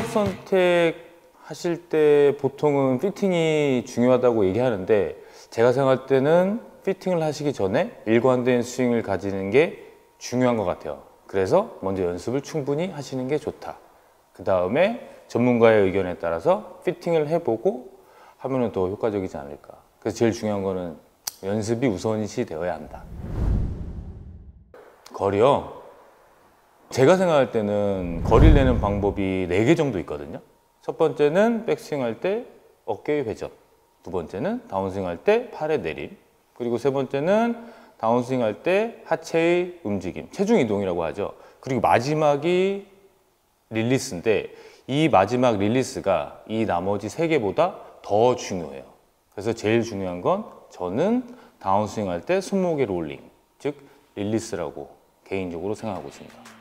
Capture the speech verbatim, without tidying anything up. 수업 선택하실 때 보통은 피팅이 중요하다고 얘기하는데 제가 생각할 때는 피팅을 하시기 전에 일관된 스윙을 가지는 게 중요한 것 같아요. 그래서 먼저 연습을 충분히 하시는 게 좋다. 그 다음에 전문가의 의견에 따라서 피팅을 해보고 하면 더 효과적이지 않을까. 그래서 제일 중요한 거는 연습이 우선시 되어야 한다. 거리요? 제가 생각할 때는 거리를 내는 방법이 네 개 정도 있거든요. 첫 번째는 백스윙 할 때 어깨의 회전, 두 번째는 다운스윙 할 때 팔의 내림, 그리고 세 번째는 다운스윙 할 때 하체의 움직임, 체중 이동이라고 하죠. 그리고 마지막이 릴리스인데 이 마지막 릴리스가 이 나머지 세 개보다 더 중요해요. 그래서 제일 중요한 건 저는 다운스윙 할 때 손목의 롤링, 즉 릴리스라고 개인적으로 생각하고 있습니다.